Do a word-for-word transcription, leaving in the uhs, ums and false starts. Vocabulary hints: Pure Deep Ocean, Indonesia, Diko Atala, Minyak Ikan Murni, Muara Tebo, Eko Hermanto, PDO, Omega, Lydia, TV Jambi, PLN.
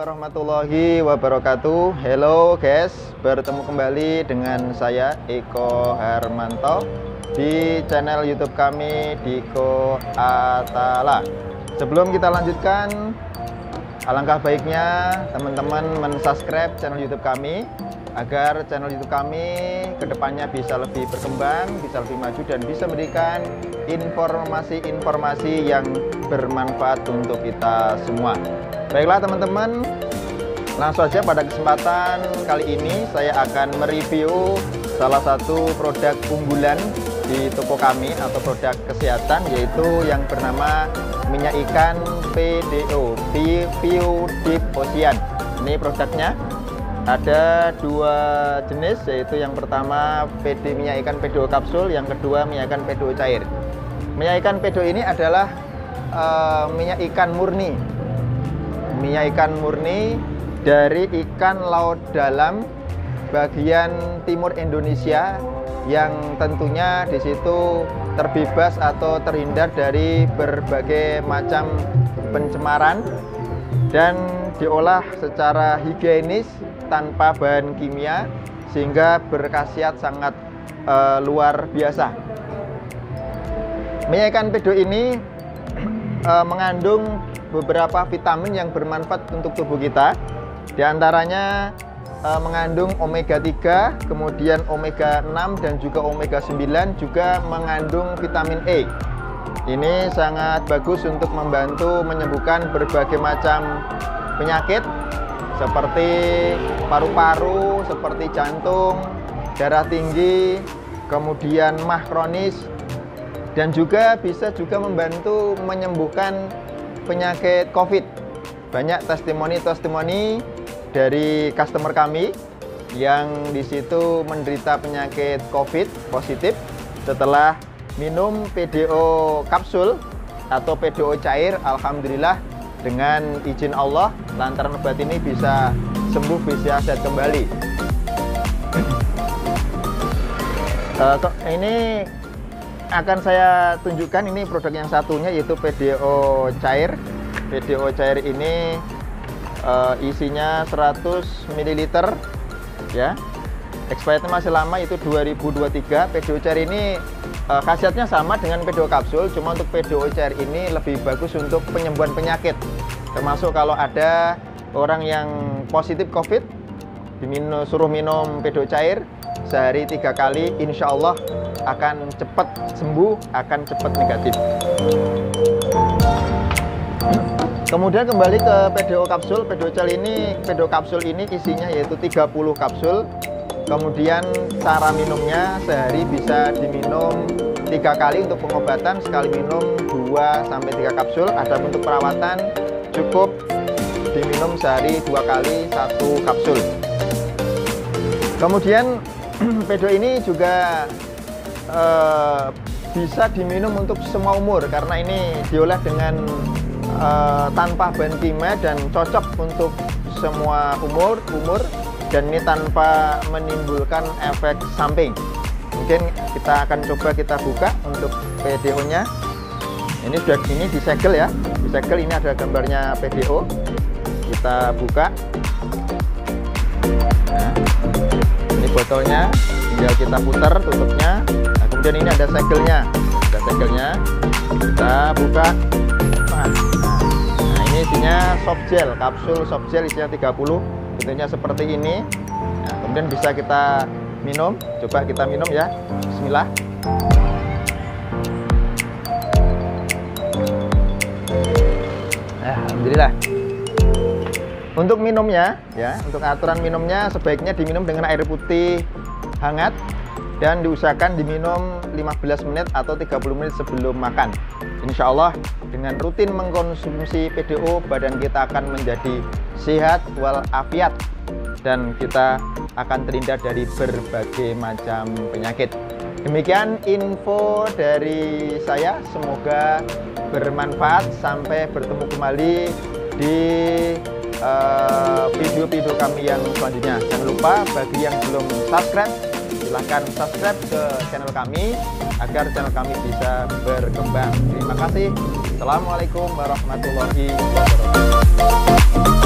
Warahmatullahi wabarakatuh. Hello guys, bertemu kembali dengan saya Eko Hermanto di channel YouTube kami Diko Atala. Sebelum kita lanjutkan, alangkah baiknya teman-teman mensubscribe channel YouTube kami agar channel YouTube kami kedepannya bisa lebih berkembang, bisa lebih maju, dan bisa memberikan informasi-informasi yang bermanfaat untuk kita semua. Baiklah teman-teman, langsung saja pada kesempatan kali ini saya akan mereview salah satu produk unggulan di toko kami atau produk kesehatan, yaitu yang bernama minyak ikan P D O, Pure Deep Ocean. Ini produknya ada dua jenis, yaitu yang pertama P D minyak ikan P D O kapsul, yang kedua minyak ikan P D O cair. Minyak ikan P D O ini adalah uh, minyak ikan murni. Minyak ikan murni dari ikan laut dalam bagian timur Indonesia yang tentunya di situ terbebas atau terhindar dari berbagai macam pencemaran dan diolah secara higienis tanpa bahan kimia sehingga berkhasiat sangat uh, luar biasa. Minyak ikan P D O ini uh, mengandung beberapa vitamin yang bermanfaat untuk tubuh kita, diantaranya e, mengandung omega tiga, kemudian omega enam, dan juga omega sembilan, juga mengandung vitamin E. Ini sangat bagus untuk membantu menyembuhkan berbagai macam penyakit seperti paru-paru, seperti jantung, darah tinggi, kemudian M A H kronis, dan juga bisa juga membantu menyembuhkan penyakit COVID. Banyak testimoni-testimoni dari customer kami yang disitu menderita penyakit COVID positif setelah minum P D O kapsul atau P D O cair. Alhamdulillah, dengan izin Allah, lantaran obat ini bisa sembuh, bisa sehat kembali. uh, ini akan saya tunjukkan ini produk yang satunya, yaitu P D O cair. P D O cair ini uh, isinya seratus mililiter ya. Expirednya masih lama, itu dua ribu dua puluh tiga. P D O cair ini uh, khasiatnya sama dengan P D O kapsul, cuma untuk P D O cair ini lebih bagus untuk penyembuhan penyakit. Termasuk kalau ada orang yang positif COVID, diminum, suruh minum P D O cair sehari tiga kali, insya Allah akan cepat sembuh, akan cepat negatif. Kemudian kembali ke P D O kapsul. P D O cair ini, P D O kapsul ini isinya yaitu tiga puluh kapsul. Kemudian cara minumnya sehari bisa diminum tiga kali untuk pengobatan, sekali minum dua sampai tiga kapsul. Ada untuk perawatan cukup diminum sehari dua kali satu kapsul. Kemudian P D O ini juga Uh, bisa diminum untuk semua umur karena ini diolah dengan uh, tanpa bahan kimia dan cocok untuk semua umur umur dan ini tanpa menimbulkan efek samping. Mungkin kita akan coba kita buka untuk P D O nya. Ini sudah ini disegel ya, disegel. Ini ada gambarnya P D O, kita buka. Nah, ini botolnya, tinggal kita putar tutupnya. Dan ini ada segelnya, ada segelnya, kita buka. Nah, ini isinya soft gel, kapsul soft gel isinya tiga puluh, bentuknya seperti ini. Nah, kemudian bisa kita minum, coba kita minum ya. Bismillah. Nah, alhamdulillah. Untuk minumnya ya, untuk aturan minumnya sebaiknya diminum dengan air putih hangat dan diusahakan diminum lima belas menit atau tiga puluh menit sebelum makan. Insya Allah dengan rutin mengkonsumsi P D O, badan kita akan menjadi sehat walafiat dan kita akan terhindar dari berbagai macam penyakit. Demikian info dari saya, semoga bermanfaat. Sampai bertemu kembali di video-video uh, kami yang selanjutnya. Jangan lupa bagi yang belum subscribe, silahkan subscribe ke channel kami agar channel kami bisa berkembang. Terima kasih. Assalamualaikum warahmatullahi wabarakatuh.